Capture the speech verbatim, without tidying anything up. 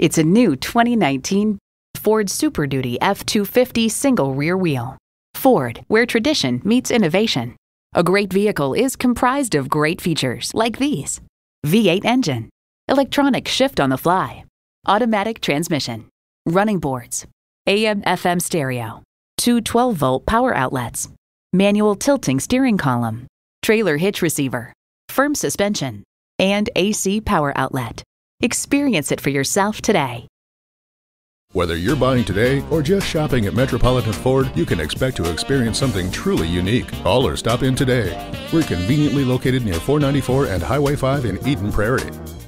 It's a new twenty nineteen Ford Super Duty F two fifty single rear wheel. Ford, where tradition meets innovation. A great vehicle is comprised of great features like these: V eight engine, electronic shift on the fly, automatic transmission, running boards, A M F M stereo, two twelve volt power outlets, manual tilting steering column, trailer hitch receiver, firm suspension, and A C power outlet. Experience it for yourself today. Whether you're buying today or just shopping at Metropolitan Ford, you can expect to experience something truly unique. Call or stop in today. We're conveniently located near four ninety-four and Highway five in Eden Prairie.